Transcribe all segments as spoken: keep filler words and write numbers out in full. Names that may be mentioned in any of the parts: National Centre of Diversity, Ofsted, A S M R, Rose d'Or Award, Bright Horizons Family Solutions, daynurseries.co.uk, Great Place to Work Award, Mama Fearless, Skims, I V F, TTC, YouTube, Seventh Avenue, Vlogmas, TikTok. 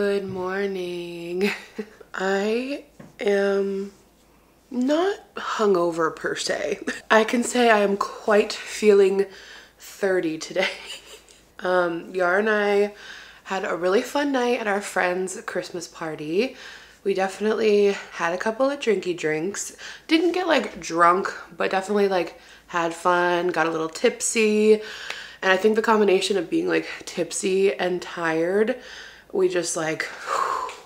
Good morning. I am not hungover per se. I can say I am quite feeling thirty today. um, Yara and I had a really fun night at our friend's Christmas party. We definitely had a couple of drinky drinks. Didn't get like drunk, but definitely like had fun, got a little tipsy. And I think the combination of being like tipsy and tired, we just like,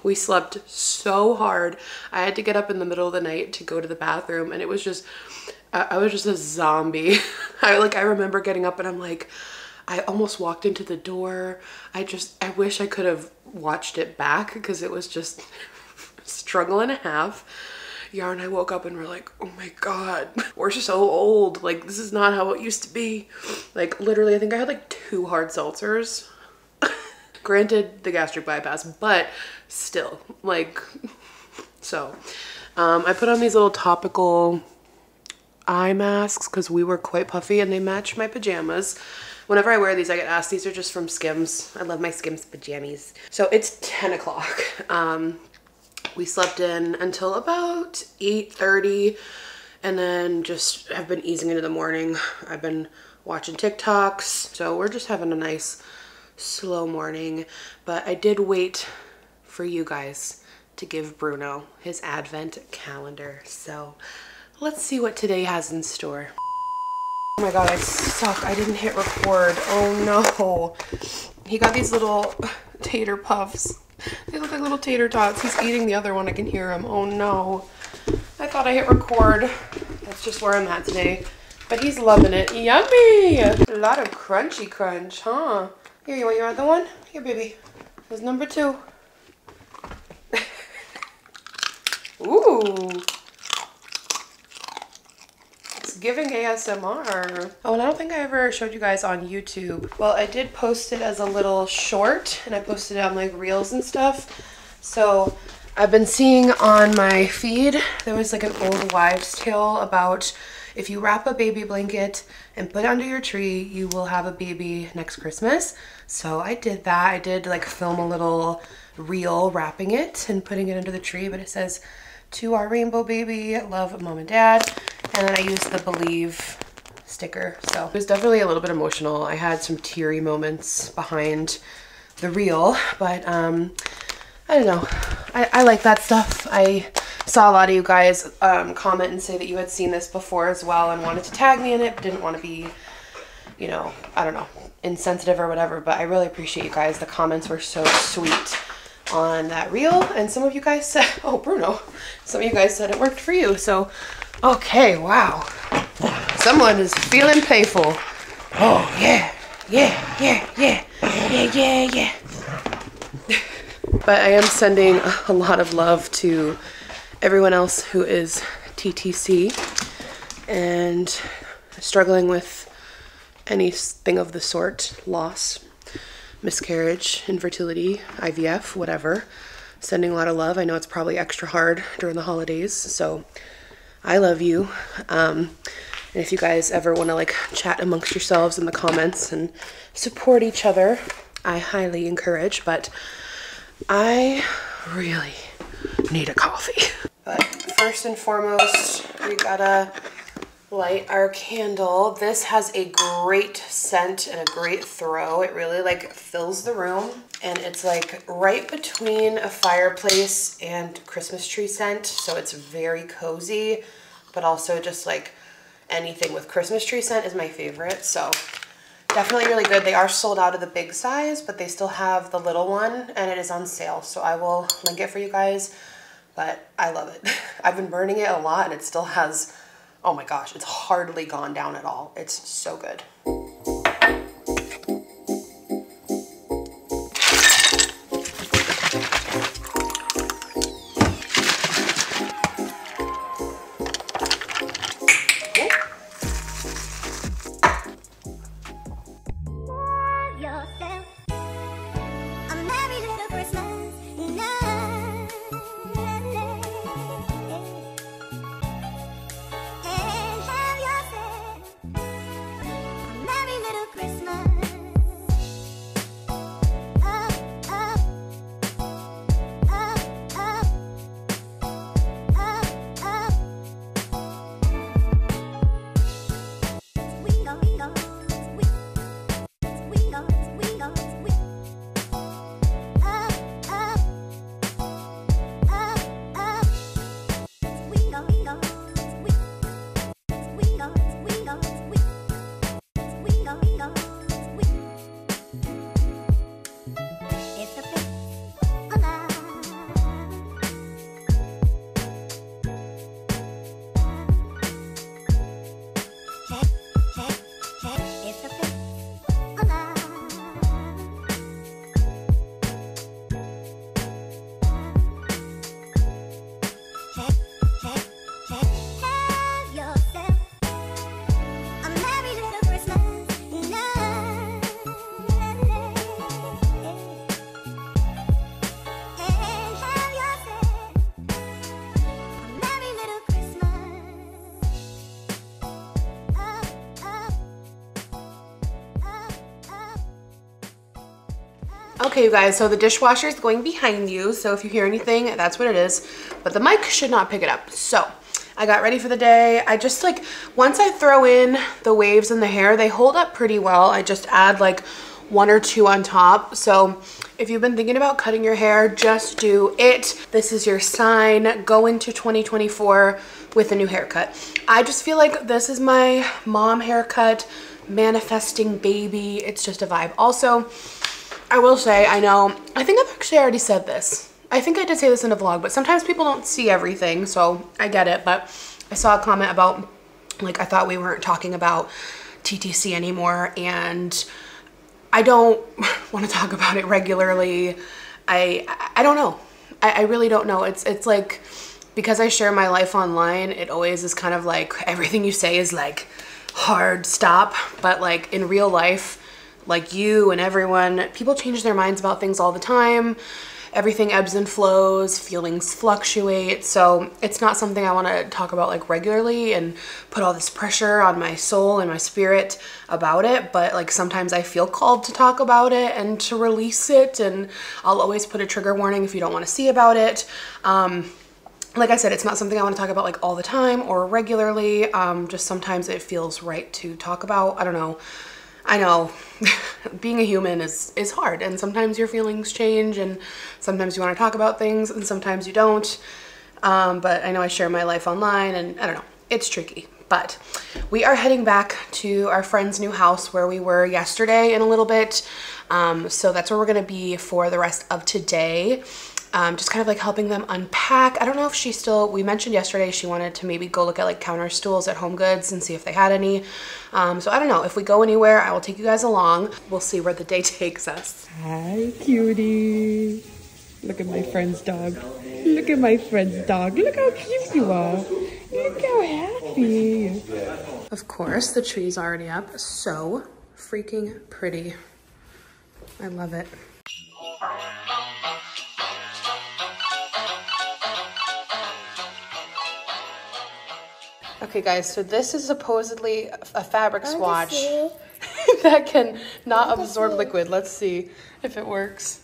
we slept so hard. I had to get up in the middle of the night to go to the bathroom, and it was just, I was just a zombie. I like, I remember getting up and I'm like, I almost walked into the door. I just, I wish I could have watched it back because it was just a struggle and a half. Yara and I woke up and we're like, oh my God, we're so old. Like, this is not how it used to be. Like, literally, I think I had like two hard seltzers. Granted, the gastric bypass, but still, like, so. Um, I put on these little topical eye masks because we were quite puffy and they match my pajamas. Whenever I wear these, I get asked, these are just from Skims. I love my Skims pajamas. So it's ten o'clock. Um, we slept in until about eight thirty and then just have been easing into the morning. I've been watching TikToks. So we're just having a nice slow morning, but I did wait for you guys to give Bruno his advent calendar. So let's see what today has in store. Oh my God, I suck. I didn't hit record. Oh no. He got these little tater puffs. They look like little tater tots. He's eating the other one. I can hear him. Oh no. I thought I hit record. That's just where I'm at today, but he's loving it. Yummy. A lot of crunchy crunch, huh? Here, you want your other one? Here, baby. There's number two. Ooh. It's giving A S M R. Oh, and I don't think I ever showed you guys on YouTube. Well, I did post it as a little short, and I posted it on like Reels and stuff. So I've been seeing on my feed, there was like an old wives' tale about if you wrap a baby blanket and put it under your tree, you will have a baby next Christmas. So I did that. I did like film a little reel wrapping it and putting it under the tree, but it says, to our rainbow baby, love mom and dad. And then I used the Believe sticker. So it was definitely a little bit emotional. I had some teary moments behind the reel, but um, I don't know. I, I like that stuff. I saw a lot of you guys um, comment and say that you had seen this before as well and wanted to tag me in it, but didn't want to be, you know, I don't know, insensitive or whatever, but I really appreciate you guys. The comments were so sweet on that reel, and some of you guys said, oh, Bruno, some of you guys said it worked for you, so, okay, wow. Someone is feeling playful. Oh, yeah, yeah, yeah, yeah, yeah, yeah, yeah. But I am sending a lot of love to everyone else who is T T C and struggling with anything of the sort, loss, miscarriage, infertility, I V F, whatever. Sending a lot of love. I know it's probably extra hard during the holidays, so I love you. Um, and if you guys ever want to like chat amongst yourselves in the comments and support each other, I highly encourage, but I really need a coffee. But first and foremost, we gotta light our candle. This has a great scent and a great throw. It really like fills the room, and it's like right between a fireplace and Christmas tree scent. So it's very cozy, but also just like anything with Christmas tree scent is my favorite. So definitely really good. They are sold out of the big size, but they still have the little one, and it is on sale. So I will link it for you guys, but I love it. I've been burning it a lot, and it still has, oh my gosh, it's hardly gone down at all. It's so good. Okay, you guys, so the dishwasher is going behind you, so if you hear anything, that's what it is, but the mic should not pick it up. So I got ready for the day. I just like, once I throw in the waves in the hair, they hold up pretty well. I just add like one or two on top. So if you've been thinking about cutting your hair, just do it. This is your sign. Go into twenty twenty-four with a new haircut. I just feel like this is my mom haircut, manifesting baby. It's just a vibe. Also, I will say, I know, I think I've actually already said this. I think I did say this in a vlog, but sometimes people don't see everything, so I get it. But I saw a comment about, like, I thought we weren't talking about T T C anymore, and I don't want to talk about it regularly. I I don't know. I, I really don't know. It's it's like, because I share my life online, it always is kind of like everything you say is like hard stop, but like in real life, like you and everyone, people change their minds about things all the time. Everything ebbs and flows, feelings fluctuate. So it's not something I want to talk about like regularly and put all this pressure on my soul and my spirit about it. But like sometimes I feel called to talk about it and to release it. And I'll always put a trigger warning if you don't want to see about it. Um, like I said, it's not something I want to talk about like all the time or regularly. Um, just sometimes it feels right to talk about. I don't know. I know being a human is, is hard, and sometimes your feelings change, and sometimes you want to talk about things and sometimes you don't. Um, but I know I share my life online, and I don't know, it's tricky. But we are heading back to our friend's new house where we were yesterday in a little bit. Um, so that's where we're going to be for the rest of today. Um, just kind of like helping them unpack. I don't know if she still, we mentioned yesterday she wanted to maybe go look at like counter stools at Home Goods and see if they had any. Um, so I don't know, if we go anywhere, I will take you guys along. We'll see where the day takes us. Hi, cutie. Look at my friend's dog. Look at my friend's dog. Look how cute you are. Look how happy. Of course, the tree's already up. So freaking pretty. I love it. Okay guys, so this is supposedly a fabric swatch that can not absorb liquid. Let's see if it works.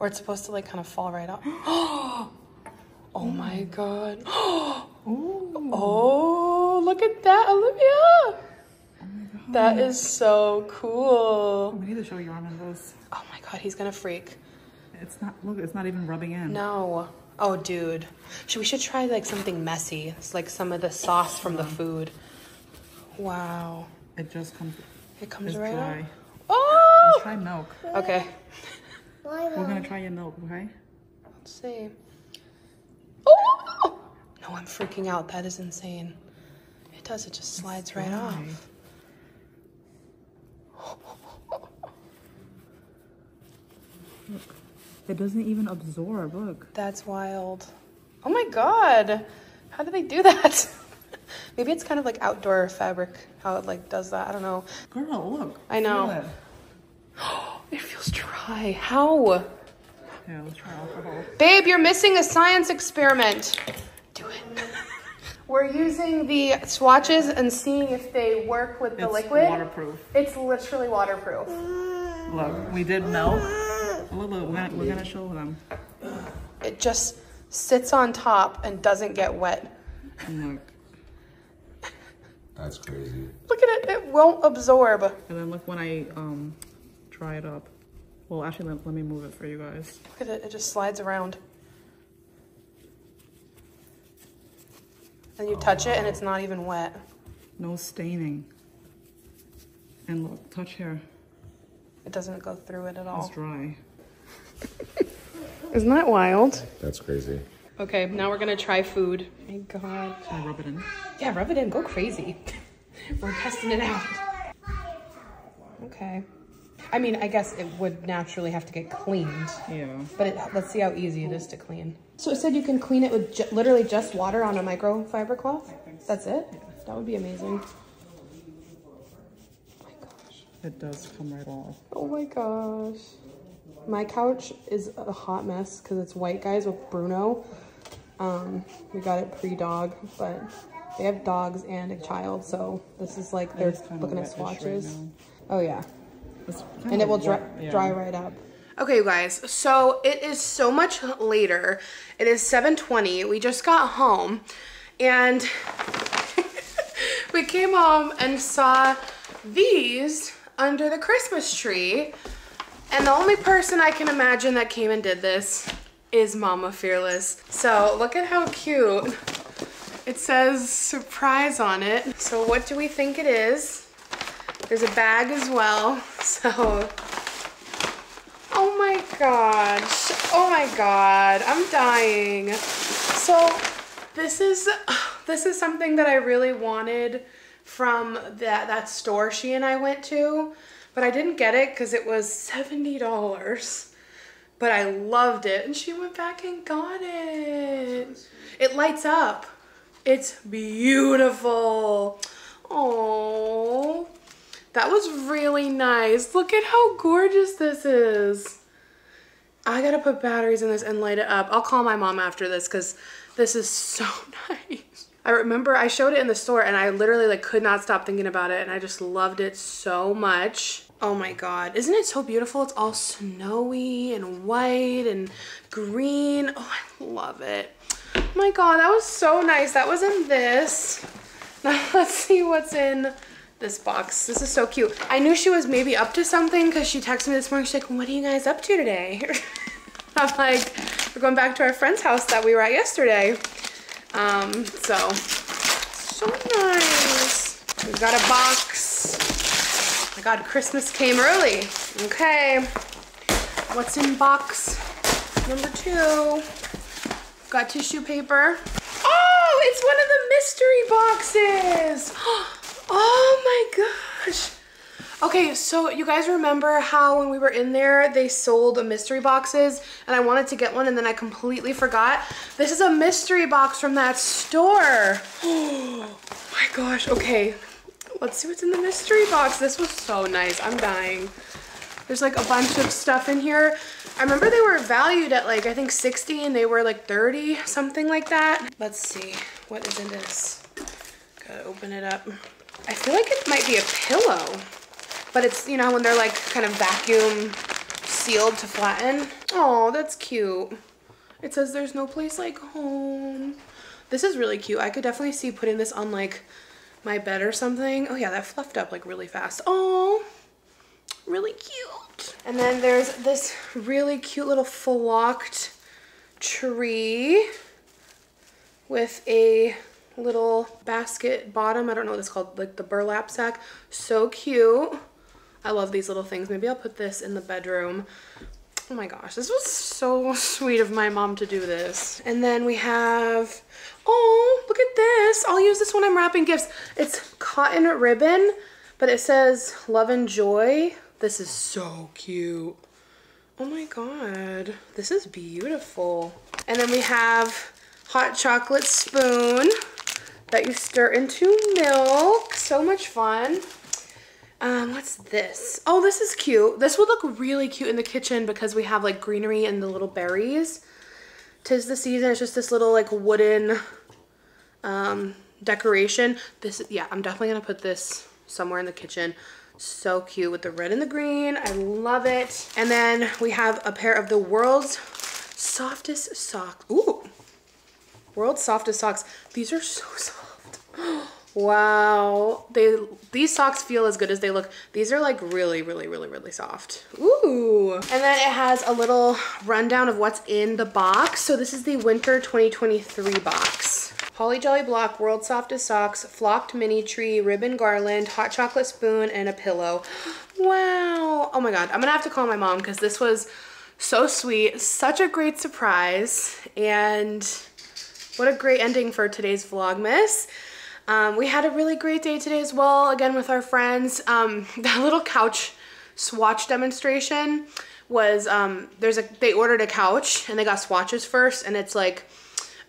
Or it's supposed to like kind of fall right off. Oh my God. Oh, look at that, Olivia. That is so cool. We need to show you one of those. Oh my God, he's gonna freak. It's not, look, it's not even rubbing in. No. Oh, dude. Should, we should try like something messy. It's like some of the sauce from the food. Wow. It just comes. It comes right dry. Out. Oh! We'll try milk. Okay. We're going to try your milk, okay? Let's see. Oh! No, I'm freaking out. That is insane. It does. It just slides right off. Look. It doesn't even absorb, look. That's wild. Oh my God. How do they do that? Maybe it's kind of like outdoor fabric, how it like does that. I don't know. Girl, look. I know. Feel it. It feels dry. How? Yeah, let's try alcohol. Babe, you're missing a science experiment. Do it. We're using the swatches and seeing if they work with the it's liquid. It's waterproof. It's literally waterproof. Look, we did milk. Look, look, we're gonna, we're gonna show them. It just sits on top and doesn't get wet. Look. That's crazy. Look at it, it won't absorb. And then look when I um, dry it up. Well, actually, let, let me move it for you guys. Look at it, it just slides around. And you oh, touch wow. it and it's not even wet. No staining. And look, touch here. It doesn't go through it at all. It's dry. Isn't that wild? That's crazy. Okay, now we're gonna try food. Oh my God. Can I rub it in? Yeah, rub it in. Go crazy. We're testing it out. Okay. I mean, I guess it would naturally have to get cleaned. Yeah. But it, let's see how easy it is to clean. So it said you can clean it with ju literally just water on a microfiber cloth? That's it? Yeah. That would be amazing. Oh my gosh. It does come right off. Oh my gosh. My couch is a hot mess because it's white guys with Bruno. Um, we got it pre-dog, but they have dogs and a child, so this is like they're looking at swatches. Right, oh yeah, and it will dry, yeah. dry right up. Okay, you guys, so it is so much later. It is seven twenty. We just got home, and we came home and saw these under the Christmas tree. And the only person I can imagine that came and did this is Mama Fearless. So look at how cute. It says surprise on it. So what do we think it is? There's a bag as well. So, oh my gosh. Oh my God, I'm dying. So this is, this is something that I really wanted from that, that store she and I went to. But I didn't get it because it was seventy dollars, but I loved it. And she went back and got it. It lights up. It's beautiful. Oh, that was really nice. Look at how gorgeous this is. I gotta put batteries in this and light it up. I'll call my mom after this because this is so nice. I remember I showed it in the store and I literally like could not stop thinking about it, and I just loved it so much. Oh my God, isn't it so beautiful? It's all snowy and white and green. Oh, I love it. Oh my God, that was so nice. That was in this. Now let's see what's in this box. This is so cute. I knew she was maybe up to something because she texted me this morning. She's like, what are you guys up to today? I'm like, we're going back to our friend's house that we were at yesterday. Um, so, so nice. We've got a box. Oh my God, Christmas came early. Okay, what's in box number two? Got tissue paper. Oh, it's one of the mystery boxes. Oh my gosh. Okay, so you guys remember how when we were in there, they sold mystery boxes and I wanted to get one and then I completely forgot. This is a mystery box from that store. Oh my gosh, okay. Let's see what's in the mystery box. This was so nice, I'm dying. There's like a bunch of stuff in here. I remember they were valued at like, I think sixty and they were like thirty, something like that. Let's see, what is in this? Gotta open it up. I feel like it might be a pillow. But it's, you know, when they're like kind of vacuum sealed to flatten. Oh, that's cute. It says there's no place like home. This is really cute. I could definitely see putting this on like my bed or something. Oh yeah, that fluffed up like really fast. Oh, really cute. And then there's this really cute little flocked tree with a little basket bottom. I don't know what it's called, like the burlap sack. So cute. I love these little things. Maybe I'll put this in the bedroom. Oh my gosh, this was so sweet of my mom to do this. And then we have, oh, look at this. I'll use this when I'm wrapping gifts. It's cotton ribbon, but it says love and joy. This is so cute. Oh my God, this is beautiful. And then we have hot chocolate spoon that you stir into milk. So much fun. Um, what's this? Oh, this is cute. This would look really cute in the kitchen because we have like greenery and the little berries. 'Tis the season. It's just this little like wooden um, decoration. This, yeah, I'm definitely gonna put this somewhere in the kitchen. So cute with the red and the green. I love it. And then we have a pair of the world's softest socks. Ooh, world's softest socks. These are so soft. Wow, they these socks feel as good as they look. These are like really, really, really, really soft. Ooh. And then it has a little rundown of what's in the box. So this is the winter twenty twenty-three box. Holly Jolly Block, World's Softest Socks, Flocked Mini Tree, Ribbon Garland, Hot Chocolate Spoon, and a pillow. Wow. Oh my God, I'm gonna have to call my mom because this was so sweet, such a great surprise, and what a great ending for today's Vlogmas. Um, we had a really great day today as well, again with our friends. Um, that little couch swatch demonstration was, um, there's a, they ordered a couch and they got swatches first, and it's like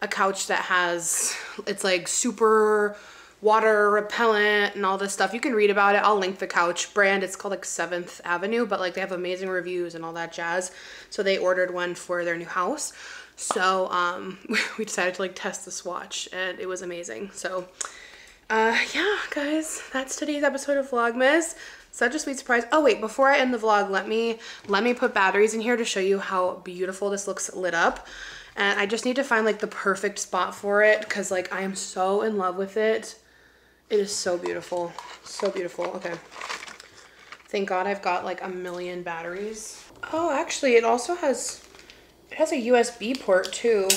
a couch that has, it's like super water repellent and all this stuff. You can read about it. I'll link the couch brand. It's called like Seventh Avenue, but like they have amazing reviews and all that jazz. So they ordered one for their new house. So um, we decided to like test the swatch and it was amazing. So uh, yeah, guys, that's today's episode of Vlogmas. Such a sweet surprise. Oh wait, before I end the vlog, let me let me put batteries in here to show you how beautiful this looks lit up. And I just need to find like the perfect spot for it because like I am so in love with it. It is so beautiful, so beautiful. Okay, thank God I've got like a million batteries. Oh, actually it also has, it has a U S B port too,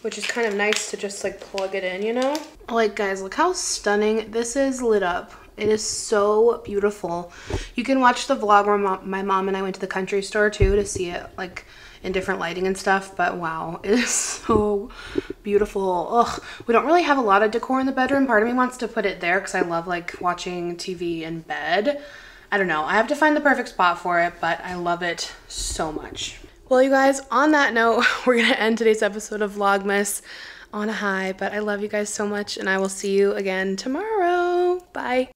which is kind of nice to just like plug it in, you know? Like guys, look how stunning this is lit up. It is so beautiful. You can watch the vlog where mom, my mom and I went to the country store too to see it like in different lighting and stuff, but wow, it is so beautiful. Ugh, we don't really have a lot of decor in the bedroom. Part of me wants to put it there because I love like watching T V in bed. I don't know, I have to find the perfect spot for it, but I love it so much. Well, you guys, on that note, we're gonna end today's episode of Vlogmas on a high, but I love you guys so much and I will see you again tomorrow. Bye.